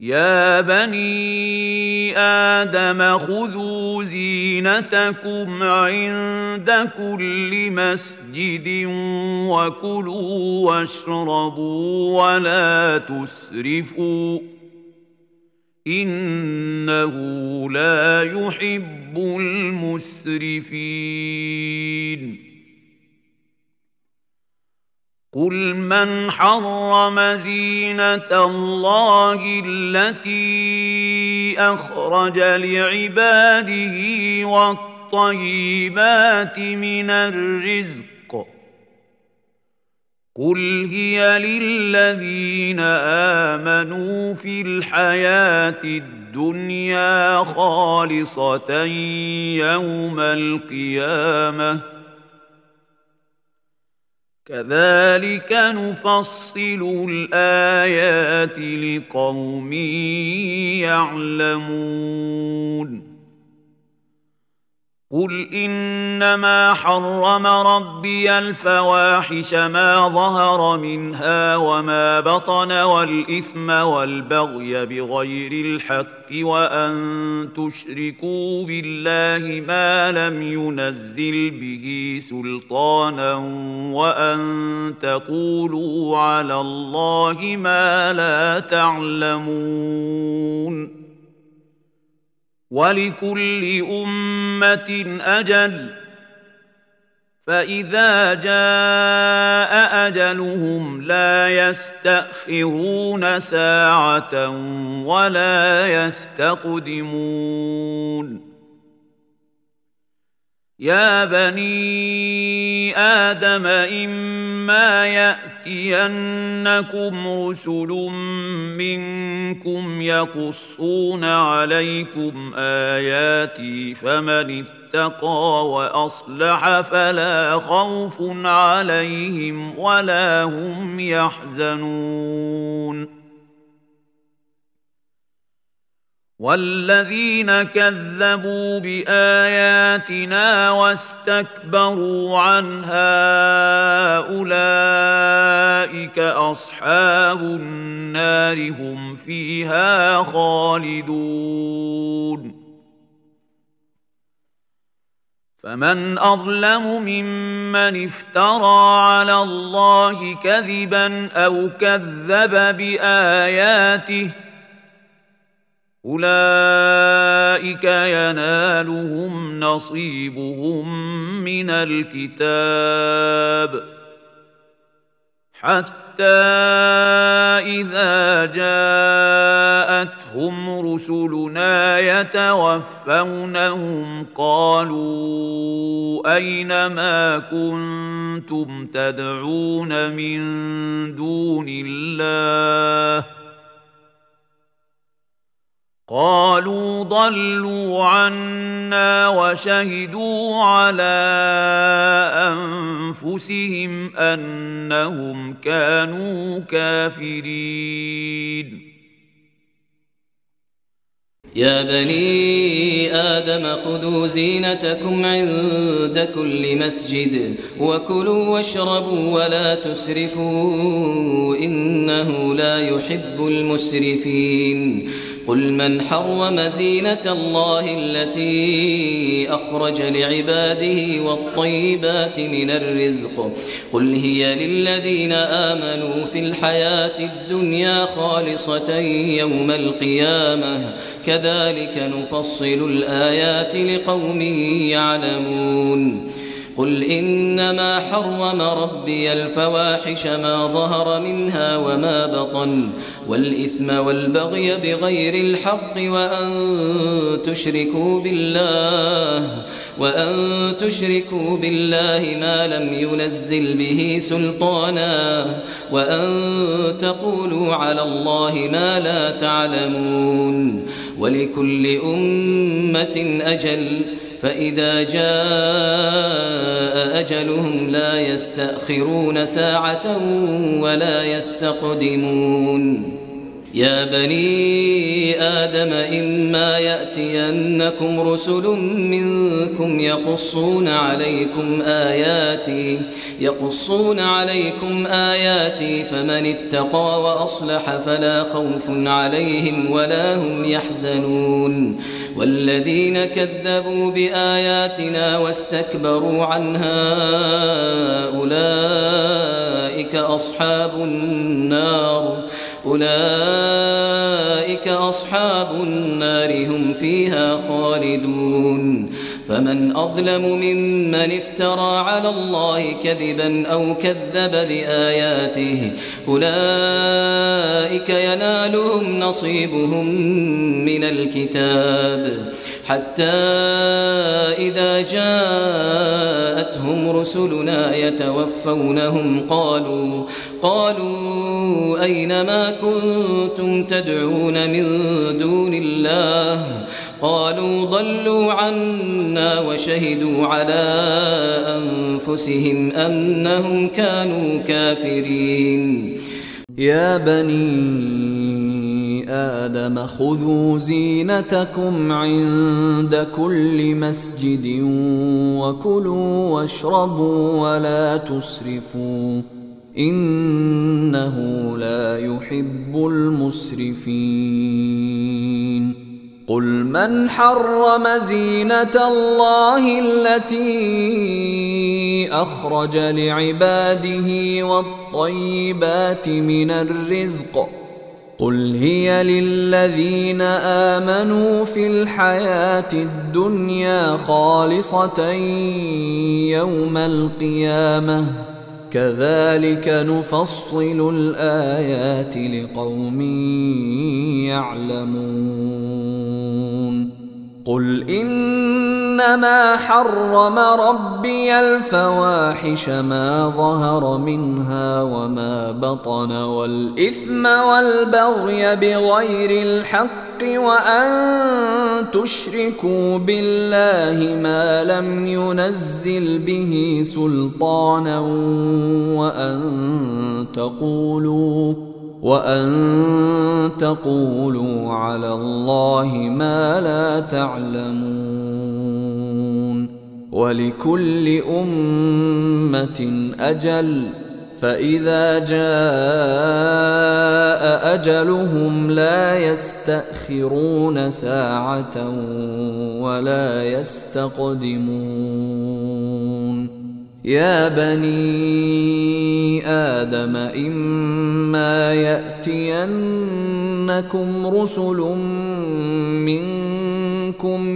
يا بني آدم خذوا زينتكم عند كل مسجد وكلوا واشربوا ولا تسرفوا إنه لا يحب المسرفين. قل من حرم زينة الله التي أخرج لعباده والطيبات من الرزق قل هي للذين آمنوا في الحياة الدنيا خالصة يوم القيامة كذلك نفصل الآيات لقوم يعلمون. قل إنما حرم ربي الفواحش ما ظهر منها وما بطن والإثم والبغي بغير الحق وأن تشركوا بالله ما لم ينزل به سلطانا وأن تقولوا على الله ما لا تعلمون. ولكل أمة أجل فإذا جاء أجلهم لا يستأخرون ساعة ولا يستقدمون. يا بني آدم إما يأتينكم رسل منكم يقصون عليكم آياتي فمن اتقى وأصلح فلا خوف عليهم ولا هم يحزنون. والذين كذبوا بآياتنا واستكبروا عنها أولئك أصحاب النار هم فيها خالدون. فمن أظلم ممن افترى على الله كذبا أو كذب بآياته أولئك ينالهم نصيبهم من الكتاب حتى إذا جاءتهم رسلنا يتوفونهم قالوا أين ما كنتم تدعون من دون الله قالوا ضلوا عنا وشهدوا على أنفسهم أنهم كانوا كافرين. يا بني آدم خذوا زينتكم عند كل مسجد وكلوا واشربوا ولا تسرفوا إنه لا يحب المسرفين. قل من حرم زينة الله التي أخرج لعباده والطيبات من الرزق قل هي للذين آمنوا في الحياة الدنيا خالصة يوم القيامة كذلك نفصل الآيات لقوم يعلمون. قل إنما حرم ربي الفواحش ما ظهر منها وما بطن والإثم والبغي بغير الحق وأن تشركوا بالله ما لم ينزل به سلطانا وأن تقولوا على الله ما لا تعلمون. ولكل أمة أجل فإذا جاء أجلهم لا يستأخرون ساعة ولا يستقدمون. يا بني آدم إما يأتينكم رسل منكم يقصون عليكم آياتي فمن اتقى وأصلح فلا خوف عليهم ولا هم يحزنون والذين كذبوا بآياتنا واستكبروا عنها أولئك أصحاب النار هم فيها خالدون فمن أظلم ممن افترى على الله كذبا أو كذب بآياته أولئك ينالهم نصيبهم من الكتاب حتى إذا جاءتهم رسلنا يتوفونهم قالوا أين ما كنتم تدعون من دون الله قالوا ضلوا عنا وشهدوا على أنفسهم أنهم كانوا كافرين يا بني آدم خذوا زينتكم عند كل مسجد وكلوا واشربوا ولا تسرفوا إنه لا يحب المسرفين قل من حرم زينة الله التي أخرج لعباده والطيبات من الرزق قل هي للذين آمنوا في الحياة الدنيا خالصة يوم القيامة كذلك نفصل الآيات لقوم يعلمون قل إنما حرم ربي الفواحش ما ظهر منها وما بطن والإثم والبغي بغير الحق وأن تشركوا بالله ما لم ينزل به سلطانا وأن تقولوا على الله ما لا تعلمون ولكل أمة أجل فإذا جاء أجلهم لا يستأخرون ساعة ولا يستقدمون يا بني آدم إما يأتينكم رسل منكم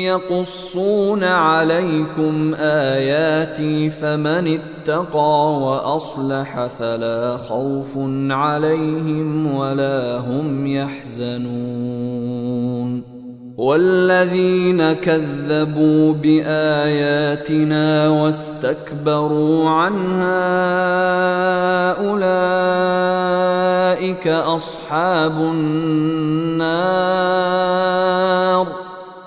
يقصون عليكم آياتي فمن اتقى وأصلح فلا خوف عليهم ولا هم يحزنون والذين كذبوا بآياتنا واستكبروا عنها أولئك أصحاب النار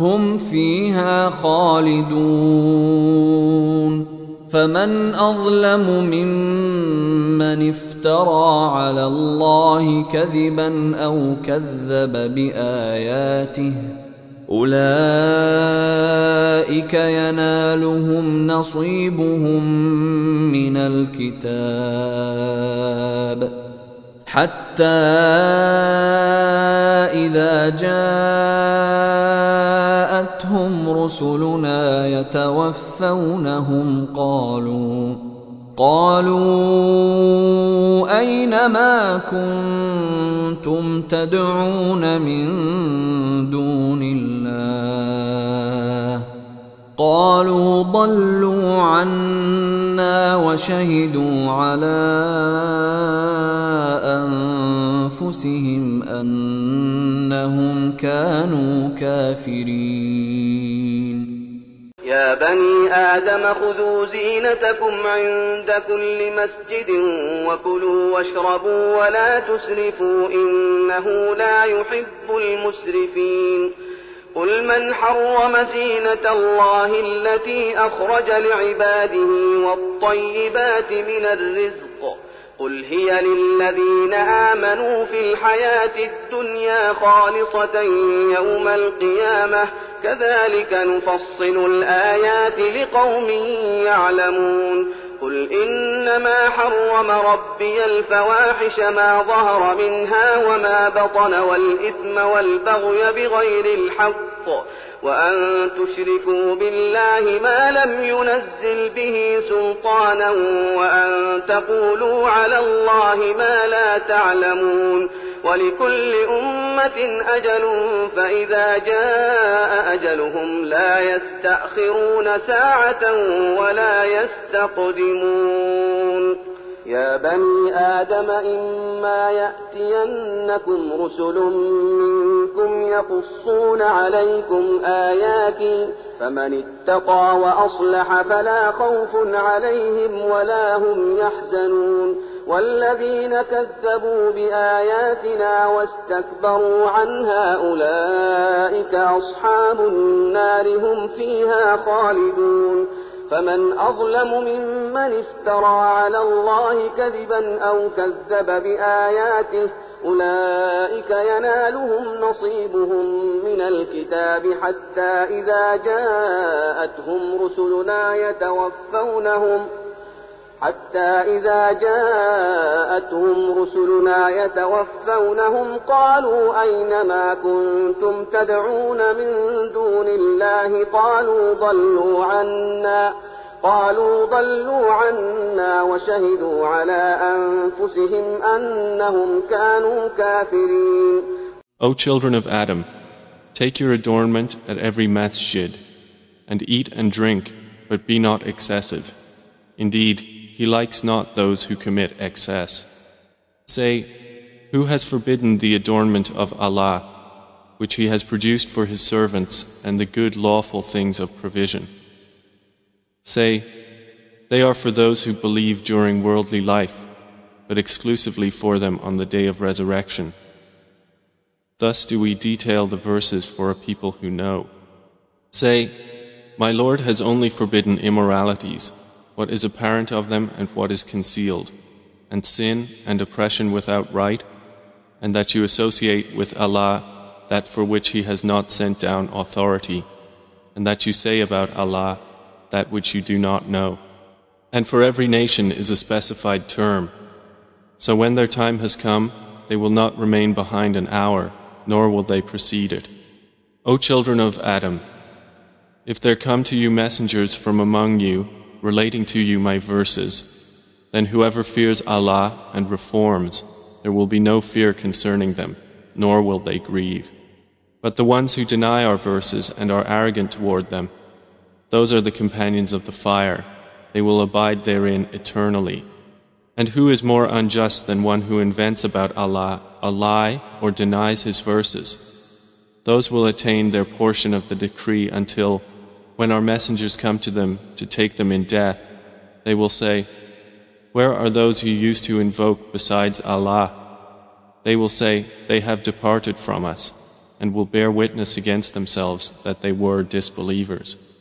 هم فيها خالدون فمن أظلم ممن افترى على الله كذبا أو كذب بآياته أولئك ينالهم نصيبهم من الكتاب حتى إذا جاءتهم رسلنا يتوفونهم قالوا أين ما كنتم تدعون من دون الله قالوا ضلوا عنا وشهدوا على أنفسهم أنهم كانوا كافرين يا بني آدم خذوا زينتكم عند كل مسجد وكلوا واشربوا ولا تسرفوا إنه لا يحب المسرفين قل من حرم زينة الله التي أخرج لعباده والطيبات من الرزق قل هي للذين آمنوا في الحياة الدنيا خالصة يوم القيامة كذلك نفصل الآيات لقوم يعلمون قل إنما حرم ربي الفواحش ما ظهر منها وما بطن والإثم والبغي بغير الحق وأن تشركوا بالله ما لم ينزل به سلطانا وأن تقولوا على الله ما لا تعلمون ولكل أمة أجل فإذا جاء أجلهم لا يستأخرون ساعة ولا يستقدمون يا بني آدم إما يأتينكم رسل منكم يقصون عليكم آياتي فمن اتقى وأصلح فلا خوف عليهم ولا هم يحزنون والذين كذبوا بآياتنا واستكبروا عنها أولئك أصحاب النار هم فيها خالدون فمن أظلم ممن افترى على الله كذبا أو كذب بآياته أولئك ينالهم نصيبهم من الكتاب حتى إذا جاءتهم رسلنا يتوفونهم قالوا أين ما كنتم تدعون من دون الله قالوا ضلوا عنا وشهدوا على أنفسهم أنهم كانوا كافرين. O children of Adam, take your adornment at every masjid, and eat and drink, but be not excessive. Indeed, He likes not those who commit excess. Say, who has forbidden the adornment of Allah, which He has produced for His servants and the good lawful things of provision? Say, they are for those who believe during worldly life, but exclusively for them on the day of resurrection. Thus do we detail the verses for a people who know. Say, my Lord has only forbidden immoralities, what is apparent of them and what is concealed, and sin and oppression without right, and that you associate with Allah that for which He has not sent down authority, and that you say about Allah that which you do not know. And for every nation is a specified term. So when their time has come, they will not remain behind an hour, nor will they precede it. O children of Adam, if there come to you messengers from among you, relating to you my verses, then whoever fears Allah and reforms, there will be no fear concerning them, nor will they grieve. But the ones who deny our verses and are arrogant toward them, those are the companions of the fire, they will abide therein eternally. And who is more unjust than one who invents about Allah a lie or denies His verses? Those will attain their portion of the decree until, when our messengers come to them to take them in death, they will say, where are those you used to invoke besides Allah? They will say, they have departed from us, and will bear witness against themselves that they were disbelievers.